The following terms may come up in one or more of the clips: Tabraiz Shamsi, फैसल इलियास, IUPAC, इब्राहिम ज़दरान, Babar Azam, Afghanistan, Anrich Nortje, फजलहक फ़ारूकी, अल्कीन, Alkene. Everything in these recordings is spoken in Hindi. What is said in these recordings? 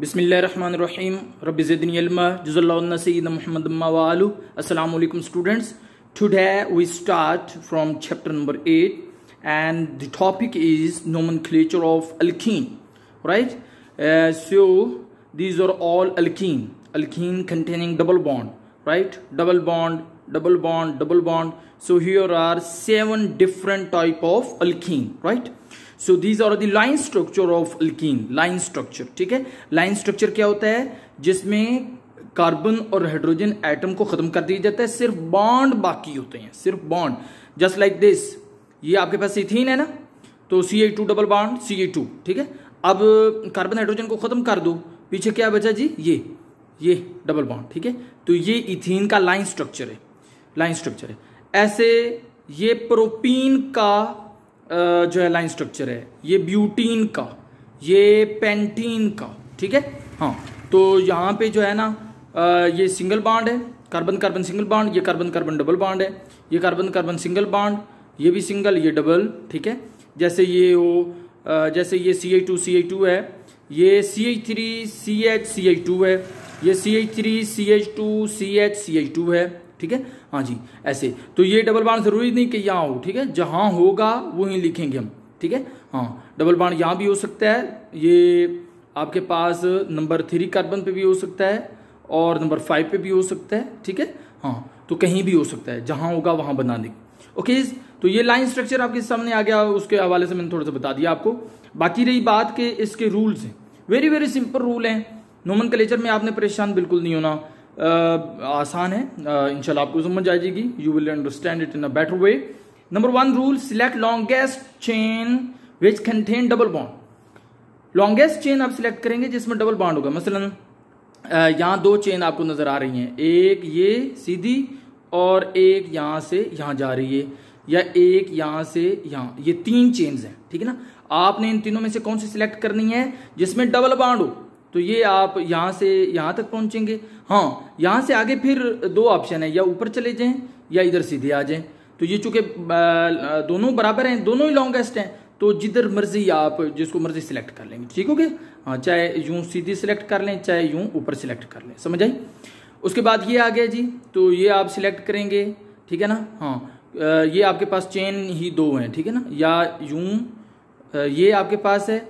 बिस्मिल्लाहिर्रहमानिर्रहीम रब्बि ज़िदनी इल्मा जज़ल्लाहु अन्ना सय्यिदना मुहम्मद व आलु। अस्सलाम वालेकुम students, today we start from chapter number 8 and the topic is nomenclature of अल्कीन, right? So these are all अल्कीन, अल्कीन containing double bond, right? Double bond, double bond, double bond. So here are 7 different type of alkene, right? So these are the line structure of alkene. Line structure, ठीक है? Line structure क्या होता है? जिसमें कार्बन और हाइड्रोजन एटम को खत्म कर दिया जाता है, सिर्फ बॉन्ड बाकी होते हैं, सिर्फ बॉन्ड. जस्ट लाइक दिस, ये आपके पास इथीन है ना, तो Ca2 डबल बॉन्ड Ca2, ठीक है? अब कार्बन हाइड्रोजन को खत्म कर दो, पीछे क्या बचा जी? ये डबल बॉन्ड, ठीक है? तो ये इथीन का लाइन स्ट्रक्चर है, लाइन स्ट्रक्चर है. ऐसे ये प्रोपीन का जो है लाइन स्ट्रक्चर है, ये ब्यूटीन का, ये पेंटीन का, ठीक है? हाँ, तो यहाँ पे जो है ना ये सिंगल बॉन्ड है, कार्बन कार्बन सिंगल बॉन्ड, ये कार्बन कार्बन डबल बॉन्ड है, ये कार्बन कार्बन सिंगल बॉन्ड, ये भी सिंगल, ये डबल, ठीक है? जैसे ये हो, जैसे ये Ca2 है, ये CH3 CH2 है, ये CH3 CH2 है, ठीक है? हाँ जी, ऐसे. तो ये डबल बॉन्ड जरूरी नहीं कि यहाँ हो, ठीक है? जहाँ होगा वहीं लिखेंगे हम, ठीक है? हाँ, डबल बॉन्ड यहाँ भी हो सकता है, ये आपके पास नंबर 3 कार्बन पे भी हो सकता है और नंबर 5 पे भी हो सकता है, ठीक है? हाँ, तो कहीं भी हो सकता है, जहाँ होगा वहाँ बना देंगे. ओके, तो ये लाइन स्ट्रक्चर आपके सामने आ गया, उसके हवाले से मैंने थोड़ा सा बता दिया आपको. बाकी रही बात कि इसके रूल्स हैं, वेरी वेरी सिंपल रूल हैं. नोमेनक्लेचर में आपने परेशान बिल्कुल नहीं होना, आसान है, इंशाल्लाह आपको समझ आ जाएगी. You will understand it in a better way. Number 1 rule, select longest chain which contain double bond. Longest chain आप सिलेक्ट करेंगे जिसमें डबल बॉन्ड होगा. मसलन यहाँ 2 चेन आपको नजर आ रही हैं, एक ये सीधी और एक यहाँ से यहाँ जा रही है, या एक यहाँ से यहाँ, ये 3 चेन्स हैं, ठीक है ना? आपने इन तीनों में से कौन सी सिलेक्ट करनी है जिसमें डबल बॉन्ड हो. तो ये आप यहाँ से यहाँ तक पहुँचेंगे. हाँ, यहाँ से आगे फिर 2 ऑप्शन है, या ऊपर चले जाएं या इधर सीधे आ जाएं. तो ये चूंकि दोनों बराबर हैं, दोनों ही लॉन्गेस्ट हैं, तो जिधर मर्जी आप जिसको मर्जी सिलेक्ट कर लेंगे, ठीक हो गया? हाँ, चाहे यूँ सीधी सिलेक्ट कर लें, चाहे यूँ ऊपर सिलेक्ट कर लें, समझ आई? उसके बाद ये आ गया जी, तो ये आप सिलेक्ट करेंगे, ठीक है ना? हाँ, ये आपके पास चेन ही 2 हैं, ठीक है ना? या यूँ ये आपके पास है,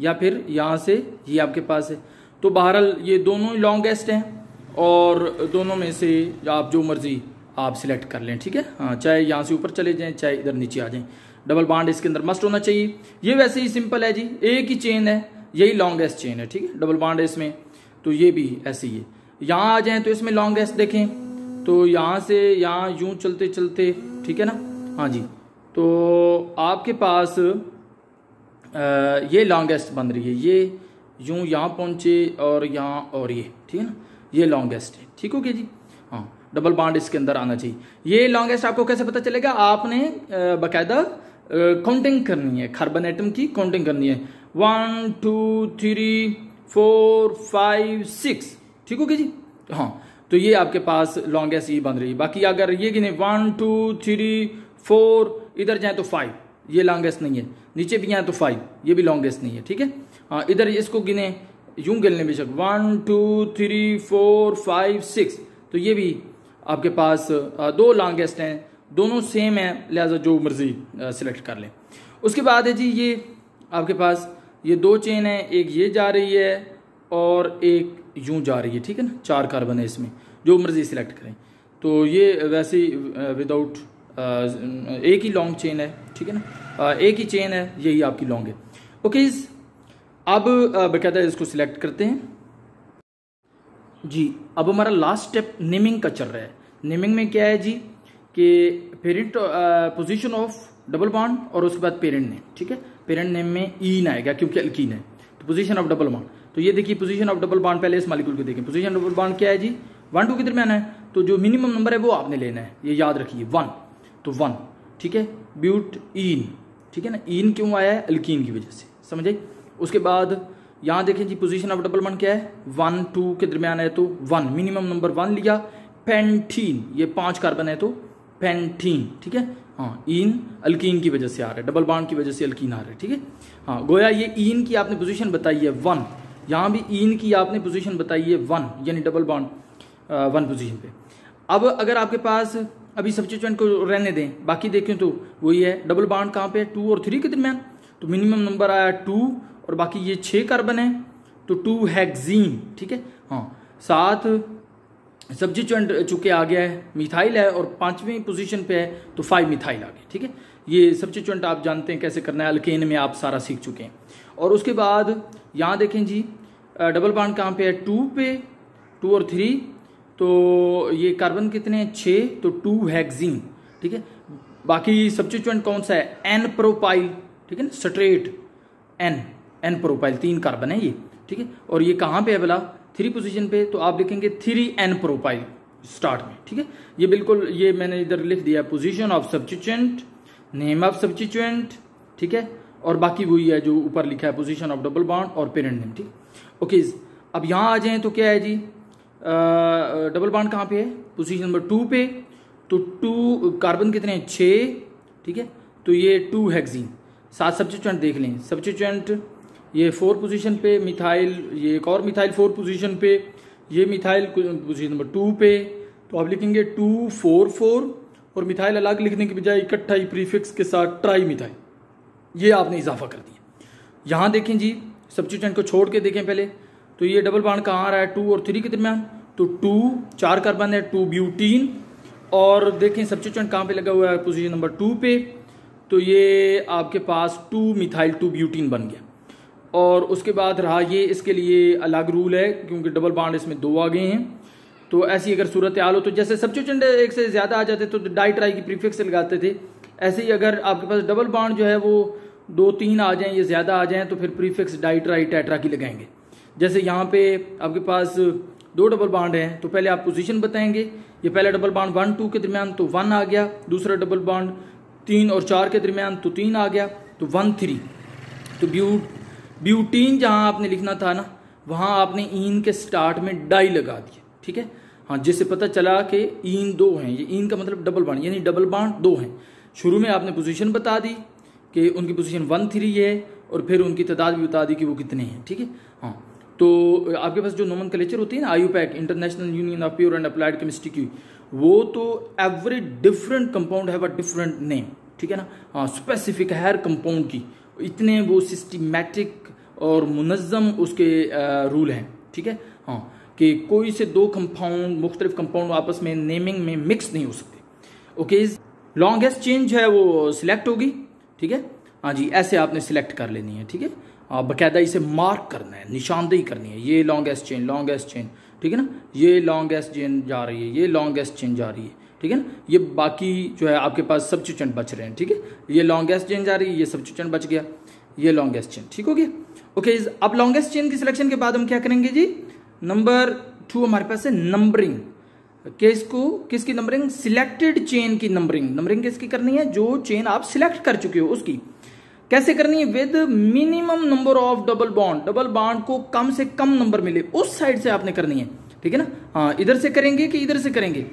या फिर यहाँ से ये आपके पास है. तो बहरहाल ये दोनों ही लॉन्गेस्ट हैं और दोनों में से आप जो मर्जी आप सिलेक्ट कर लें, ठीक है? हाँ, चाहे यहाँ से ऊपर चले जाएं, चाहे इधर नीचे आ जाएं, डबल बॉन्ड इसके अंदर मस्ट होना चाहिए. ये वैसे ही सिंपल है जी, एक ही चेन है, यही लॉन्गेस्ट चेन है, ठीक है? डबल बॉन्ड है इसमें, तो ये भी ऐसे ही है. यहाँ आ जाएँ तो इसमें लॉन्गेस्ट देखें, तो यहाँ से यहाँ यूँ चलते चलते, ठीक है ना? हाँ जी, तो आपके पास ये लॉन्गेस्ट बन रही है, ये यूँ यहाँ पहुँचे और यहाँ और ये, ठीक है ना? ये लॉन्गेस्ट है, ठीक हो गया जी? हाँ, डबल बॉन्ड इसके अंदर आना चाहिए. ये लॉन्गेस्ट आपको कैसे पता चलेगा? आपने बाकायदा काउंटिंग करनी है, कार्बन एटम की काउंटिंग करनी है. 1 2 3 4 5 6, ठीक हो गया जी? हाँ, तो ये आपके पास लॉन्गेस्ट ये बन रही है. बाकी अगर ये गिने 1 2 3 4 इधर जाएँ तो 5, ये लॉन्गेस्ट नहीं है. नीचे भी आए तो 5, ये भी लॉन्गेस्ट नहीं है, ठीक है? हाँ, इधर इसको गिने, यूं गिनने बेशक 1 2 3 4 5 6, तो ये भी आपके पास 2 लॉन्गेस्ट हैं, दोनों सेम हैं, लिहाजा जो मर्जी सिलेक्ट कर लें. उसके बाद है जी, ये आपके पास ये 2 चेन है, एक ये जा रही है और एक यूं जा रही है, ठीक है ना? 4 कार्बन है इसमें, जो मर्जी सिलेक्ट करें. तो ये वैसे विदाउट एक ही लॉन्ग चेन है, ठीक है ना? एक ही चेन है, यही आपकी लॉन्ग है. ओके, अब बाकायदा इसको सिलेक्ट करते हैं जी. अब हमारा लास्ट स्टेप नेमिंग का चल रहा है. नेमिंग में क्या है जी कि parent position of double bond और उसके बाद पेरेंट नेम, ठीक है? पेरेंट नेम में ईन आएगा क्योंकि अल्कीन है. तो पोजीशन ऑफ डबल बॉन्ड, तो ये देखिए पोजीशन ऑफ डबल बॉन्ड, पहले इस मालिक्यूल को देखें. पोजीशन डबल बॉन्ड क्या है जी? 1 2 किधर में आना है, तो जो मिनिमम नंबर है वो आपने लेना है, ये याद रखिए 1, तो 1, ठीक है? ब्यूट ईन, ठीक है ना? ईन क्यों आया है? अल्कीन की वजह से, समझे? उसके बाद यहाँ देखें जी, पोजीशन ऑफ डबल बॉन्ड क्या है? 1 2 के दरमियान है, तो 1 मिनिमम नंबर 1 लिया. पेंटीन, ये 5 कार्बन है, तो पेंटीन, ठीक है? हाँ, ईन अल्कीन की वजह से आ रहा है, डबल बॉन्ड की वजह से अल्कीन आ रहा है, ठीक है? हाँ, गोया ये ईन की आपने पोजीशन बताई है 1, यहाँ भी ईन की आपने पोजीशन बताई है 1, यानी डबल बॉन्ड 1 पोजीशन पे। अब अगर आपके पास अभी सब्स्टिट्यूएंट को रहने दें, बाकी देखें तो वही है, डबल बॉन्ड कहाँ पे है 2 और 3 के दरमियान, तो मिनिमम नंबर आया 2 और बाकी ये 6 कार्बन है तो 2 हेक्सीन, ठीक है। हाँ, 7 सब्स्टिट्यूएंट चूंकि आ गया है मिथाइल है और 5वीं पोजीशन पे है तो 5 मिथाइल आ गए, ठीक है। ये सब्स्टिट्यूएंट आप जानते हैं कैसे करना है, अल्केन में आप सारा सीख चुके हैं। और उसके बाद यहाँ देखें जी डबल बॉन्ड कहाँ पे है 2 पे, 2 और 3, तो ये कार्बन कितने हैं 6, तो 2 हेक्सीन, ठीक है। बाकी सब्स्टिट्यूएंट कौन सा है एन प्रोपाइल, ठीक है ना, स्ट्रेट एन प्रोपाइल, 3 कार्बन है ये, ठीक है। और ये कहाँ पे है भला 3 पोजीशन पे, तो आप लिखेंगे 3N प्रोपाइल स्टार्ट में, ठीक है। ये बिल्कुल ये मैंने इधर लिख दिया, position of substituent, name of substituent, ठीक है, और बाकी वही है जो ऊपर लिखा है पोजीशन ऑफ डबल बॉन्ड और पेरेंट नेम, ठीक। ओके, अब यहाँ आ जाएं तो क्या है जी, डबल बॉन्ड कहाँ पे है पोजीशन नंबर 2 पे, तो 2 कार्बन कितने हैं 6, ठीक है, तो ये 2 हेक्सीन। 7 सब्स्टिट्यूएंट देख लें, सब्स्टिट्यूएंट ये 4 पोजीशन पे, मिथाइल ये एक और मिथाइल 4 पोजीशन पे, ये मिथाइल पोजीशन नंबर 2 पे, तो आप लिखेंगे 2 4 4, और मिथाइल अलग लिखने के बजाय इकट्ठा ही प्रीफिक्स के साथ ट्राई मिथाइल, ये आपने इजाफा कर दिया। यहाँ देखें जी सब्स्टिट्यूएंट को छोड़ के देखें पहले, तो ये डबल बॉन्ड कहाँ आ रहा है 2 और 3 के दरमियान, तो 2 4 कार्बन है 2 ब्यूटीन, और देखें सब्स्टिट्यूएंट कहाँ पे लगा हुआ है पोजीशन नंबर 2 पे, तो ये आपके पास 2 मिथाइल 2 ब्यूटीन बन गया। और उसके बाद रहा ये, इसके लिए अलग रूल है क्योंकि डबल बॉन्ड इसमें 2 आ गए हैं, तो ऐसी अगर सूरत हाल हो तो जैसे सब्स्टिट्यूएंट एक से ज़्यादा आ जाते तो डाई ट्राई की प्रीफिक्स लगाते थे, ऐसे ही अगर आपके पास डबल बॉन्ड जो है वो 2 3 आ जाएं, ये ज़्यादा आ जाएं तो फिर प्रीफिक्स डाई ट्राई टेट्रा की लगाएंगे। जैसे यहाँ पे आपके पास 2 डबल बॉन्ड हैं तो पहले आप पोजीशन बताएंगे, ये पहला डबल बॉन्ड 1 2 के दरमियान तो 1 आ गया, दूसरा डबल बॉन्ड 3 और 4 के दरमियान तो 3 आ गया, तो 1 3, तो ब्यूटीन जहाँ आपने लिखना था ना वहाँ आपने ईन के स्टार्ट में डाई लगा दिया, ठीक है। हाँ, जिससे पता चला कि ईन 2 हैं, ये ईन का मतलब डबल बॉन्ड, यानी डबल बॉन्ड 2 हैं। शुरू में आपने पोजीशन बता दी कि उनकी पोजीशन 1 3 है, और फिर उनकी तादाद भी बता दी कि वो कितने हैं, ठीक है। हाँ, तो आपके पास जो नोमेनक्लेचर होती है ना IUPAC, international union of pure and applied chemistry की, वो तो every different compound have a different name, ठीक है ना। हाँ, स्पेसिफिक हर कंपाउंड की इतने वो सिस्टमेटिक और मुनज़म उसके रूल हैं, ठीक है। हाँ, कि कोई से 2 कंपाउंड मुख्तलिफ कंपाउंड आपस में नेमिंग में मिक्स नहीं हो सकते। ओके, लॉन्गेस्ट चेंज है वो सिलेक्ट होगी, ठीक है। हाँ जी, ऐसे आपने सिलेक्ट कर लेनी है, ठीक है। बाकायदा इसे मार्क करना है, निशानदेही करनी है, ये लॉन्गेस्ट चेन, ठीक है ना, ये लॉन्गेस्ट चेन जा रही है, ये लॉन्गेस्ट चेन जा रही है, ठीक है ना। ये बाकी जो है आपके पास सब्स्टिट्यूएंट बच रहे हैं, ठीक है। ये लॉन्गेस्ट चेन जा रही है, ये सब्स्टिट्यूएंट बच गया, ये लॉन्गेस्ट चेन, ठीक हो गया। ओके, अब लॉन्गेस्ट चेन की सिलेक्शन के बाद हम क्या करेंगे जी, नंबर 2 हमारे पास है नंबरिंग। किसको, किसकी नंबरिंग, सिलेक्टेड चेन की नंबरिंग किसकी करनी है, जो चेन आप सिलेक्ट कर चुके हो उसकी। कैसे करनी है, with minimum number of double bond को कम से कम नंबर मिले उस साइड से आपने करनी है, ठीक है ना। हाँ, इधर से करेंगे कि इधर से करेंगे,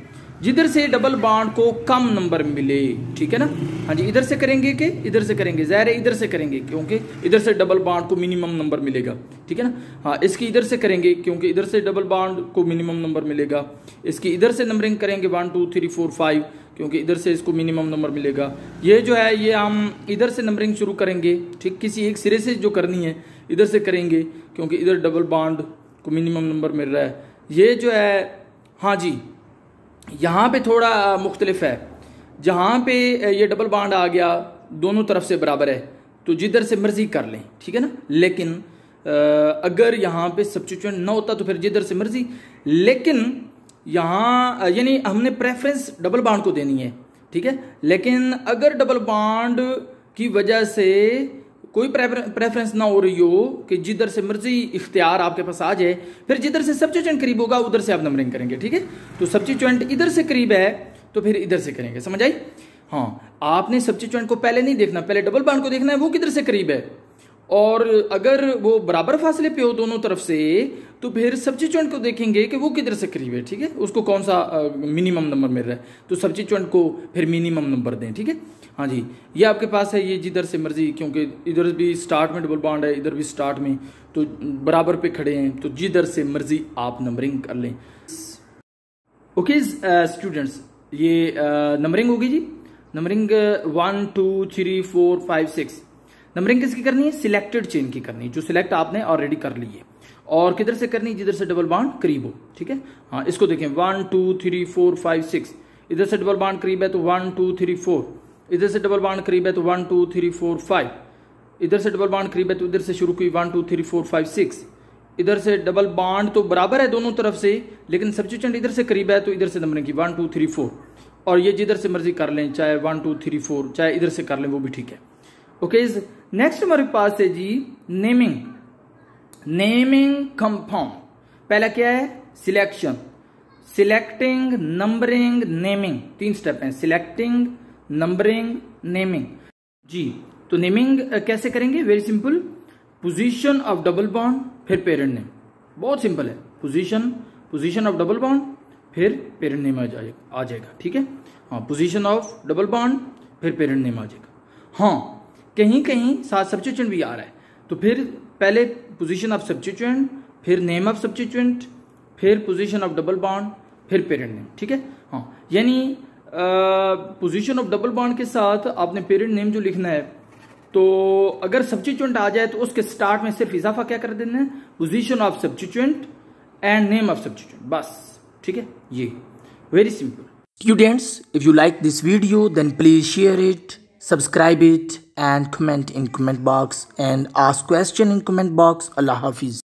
जिधर से डबल बॉन्ड को कम नंबर मिले, ठीक है ना। हाँ जी, इधर से करेंगे कि इधर से करेंगे, ज़ाहिर है इधर से करेंगे क्योंकि इधर से डबल बॉन्ड को मिनिमम नंबर मिलेगा, ठीक है ना। हाँ, इसकी इधर से करेंगे क्योंकि इधर से डबल बॉन्ड को मिनिमम नंबर मिलेगा, इसकी इधर से नंबरिंग करेंगे 1 2 3 4 5 क्योंकि इधर से इसको मिनिमम नंबर मिलेगा। ये जो है ये हम इधर से नंबरिंग शुरू करेंगे, ठीक, किसी एक सिरे से जो करनी है इधर से करेंगे क्योंकि इधर डबल बॉन्ड को मिनिमम नंबर मिल रहा है। ये जो है, हाँ जी, यहाँ पे थोड़ा मुख्तलिफ है, जहाँ पे ये डबल बॉन्ड आ गया दोनों तरफ से बराबर है तो जिधर से मर्जी कर लें, ठीक है ना। लेकिन अगर यहाँ पे सब्स्टिट्यूएंट ना होता तो फिर जिधर से मर्जी, लेकिन यहाँ यानी हमने प्रेफरेंस डबल बॉन्ड को देनी है, ठीक है। लेकिन अगर डबल बॉन्ड की वजह से कोई प्रेफरेंस ना हो रही हो कि जिधर से मर्जी इख्तियार आपके पास आ जाए, फिर जिधर से सब्स्टिट्यूएंट करीब होगा उधर से आप नंबरिंग करेंगे, ठीक है। तो सब्स्टिट्यूएंट इधर से करीब है तो फिर इधर से करेंगे, समझ आई। हाँ, आपने सब्स्टिट्यूएंट को पहले नहीं देखना, पहले डबल बॉन्ड को देखना है वो किधर से करीब है, और अगर वो बराबर फासले पे हो दोनों तरफ से तो फिर सब्स्टिट्यूएंट को देखेंगे कि वो किधर से करीब है, ठीक है, उसको कौन सा मिनिमम नंबर मिल रहा है, तो सब्स्टिट्यूएंट को फिर मिनिमम नंबर दें, ठीक है। हाँ जी, ये आपके पास है, ये जिधर से मर्जी, क्योंकि इधर भी स्टार्ट में डबल बॉन्ड है, इधर भी स्टार्ट में, तो बराबर पे खड़े हैं, तो जिधर से मर्जी आप नंबरिंग कर लें। ओके स्टूडेंट्स, ये नंबरिंग होगी जी, नंबरिंग 1 2 3 4 5 6 नंबरिंग किसकी करनी है? सिलेक्टेड चेन की करनी है, जो सिलेक्ट आपने ऑलरेडी कर ली है, और किधर से करनी? जिधर से डबल बॉन्ड करीब हो, ठीक है। हाँ, इसको देखें 1 2 3 4 5 6, इधर से डबल बॉन्ड करीब है तो 1 2 3 4, इधर से डबल बॉन्ड करीब है तो 1 2 3 4 5, इधर से डबल बॉन्ड करीब है तो इधर से शुरू की 1 2 3 4 5 6, इधर से डबल बॉन्ड तो बराबर है दोनों तरफ से, लेकिन सब्स्टिट्यूएंट इधर से करीब है तो इधर से नंबरिंग की 1 2 3 4, और ये जिधर से मर्जी कर लें, चाहे 1 2 3 4 चाहे इधर से कर लें, वो भी ठीक है। ओके, नेक्स्ट हमारे पास है जी नेमिंग कंफर्म। पहला क्या है? सिलेक्शन, सिलेक्टिंग, नंबरिंग, नेमिंग, तीन स्टेप हैं, सिलेक्टिंग, नंबरिंग, नेमिंग जी। तो नेमिंग कैसे करेंगे? Very simple, position of double bond फिर पेरेंट नेम, बहुत सिंपल है, पोजीशन ऑफ डबल बॉन्ड फिर पेरेंट नेम आ जाएगा, ठीक है। हाँ, पोजीशन ऑफ डबल बॉन्ड फिर पेरेंट नेम आ जाएगा। हाँ, कहीं कहीं साथ सब्स्टिट्यूएंट भी आ रहा है, तो फिर पहले पोजीशन ऑफ सब्स्टिट्यूएंट, फिर नेम ऑफ सब्स्टिट्यूएंट, फिर पोजीशन ऑफ डबल बॉन्ड, फिर पेरेंट नेम, ठीक है। हाँ, यानी पोजीशन ऑफ डबल बॉन्ड के साथ आपने पेरेंट नेम जो लिखना है, तो अगर सब्स्टिट्यूएंट आ जाए तो उसके स्टार्ट में सिर्फ इजाफा क्या कर देना है? Position of substituent and name of substituent, बस, ठीक है, ये very simple. Students, if you like this video then please share it, subscribe it and comment in comment box and ask question in comment box. Allah Hafiz.